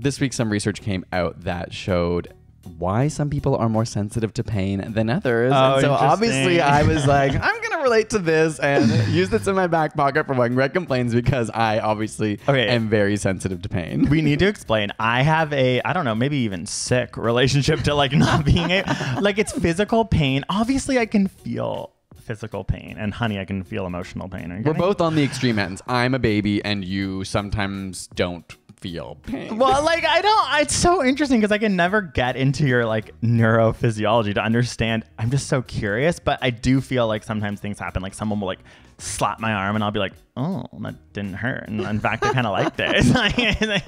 This week, some research came out that showed why some people are more sensitive to pain than others. Oh, and so obviously I was like, I'm going to relate to this and use this in my back pocket for when Greg complains, because I obviously am very sensitive to pain. We need to explain. I have a, I don't know, maybe even sick relationship to like not being able, like it's physical pain. Obviously I can feel physical pain, and honey, I can feel emotional pain. We're both on the extreme ends. I'm a baby and you sometimes don't feel pain. Well, like I don't, it's so interesting because I can never get into your like neurophysiology to understand. I'm just so curious, but I do feel like sometimes things happen. Like someone will like slap my arm and I'll be like, oh, that didn't hurt. And in fact, I kind of liked it. It's like,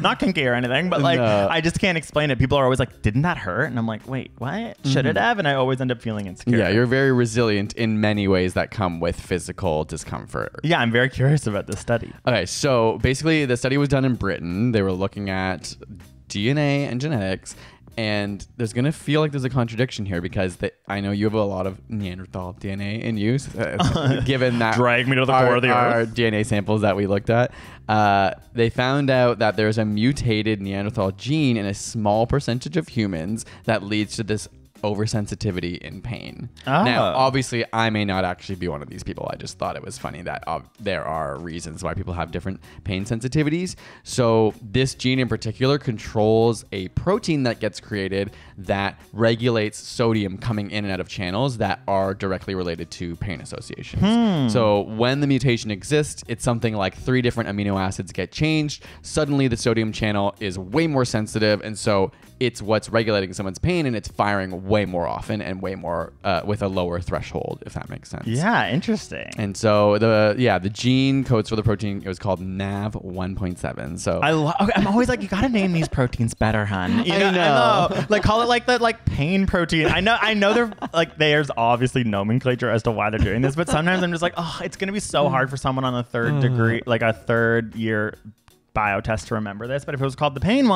not kinky or anything, but like, no. I just can't explain it. People are always like, didn't that hurt? And I'm like, wait, what? Should it have? And I always end up feeling insecure. Yeah, you're very resilient in many ways that come with physical discomfort. Yeah, I'm very curious about this study. Okay, so basically the study was done in Britain. They were looking at DNA and genetics. And there's going to feel like there's a contradiction here because I know you have a lot of Neanderthal DNA in you, given that drag me to the core of the earth. Our DNA samples that we looked at, they found out that there's a mutated Neanderthal gene in a small percentage of humans that leads to this oversensitivity in pain. Oh. Now, obviously, I may not actually be one of these people. I just thought it was funny that there are reasons why people have different pain sensitivities. So this gene in particular controls a protein that gets created that regulates sodium coming in and out of channels that are directly related to pain associations. So when the mutation exists, it's something like 3 different amino acids get changed. Suddenly, the sodium channel is way more sensitive, and so it's what's regulating someone's pain, and it's firing way more often and way more with a lower threshold, if that makes sense. Yeah, interesting. And so the gene codes for the protein. It was called NAV 1.7. So I'm always like, you gotta name these proteins better, hun. I know. Like call it like the pain protein. I know they're like there's obviously nomenclature as to why they're doing this, but sometimes I'm just like, oh, it's gonna be so hard for someone on a third year biotest to remember this, but if it was called the pain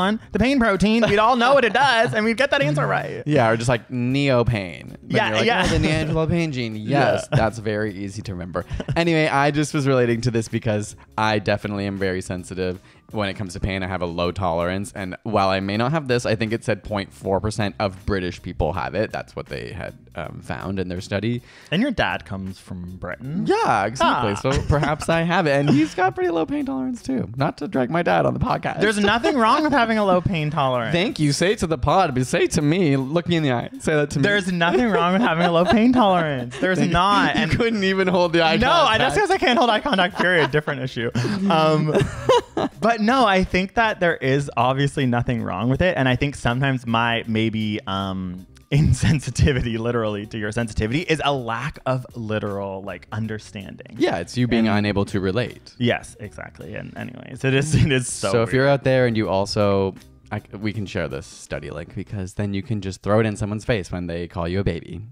protein, we'd all know what it does and we'd get that answer right. Yeah, or just like neopain. Yeah, like, yeah. Oh, the Neanderthal pain gene. Yes, that's very easy to remember. Anyway, I just was relating to this because I definitely am very sensitive when it comes to pain. I have a low tolerance, and while I may not have this, I think it said 0.4% of British people have it. That's what they had found in their study. And your dad comes from Britain. Yeah, exactly. So perhaps I have it, and he's got pretty low pain tolerance too. Not to drag my dad on the podcast. There's nothing wrong with having a low pain tolerance. Thank you. Say it to the pod, but say it to me. Look me in the eye. Say that to me. There's nothing wrong with having a low pain tolerance. There's not. And you couldn't even hold the eye contact. No, that's because I can't hold eye contact, period. Different issue. But no, I think that there is obviously nothing wrong with it. And I think sometimes my maybe insensitivity literally to your sensitivity is a lack of literal understanding. Yeah, it's you being unable to relate. Yes, exactly. And anyways, it is so weird. If you're out there and you also... we can share this study link because then you can just throw it in someone's face when they call you a baby.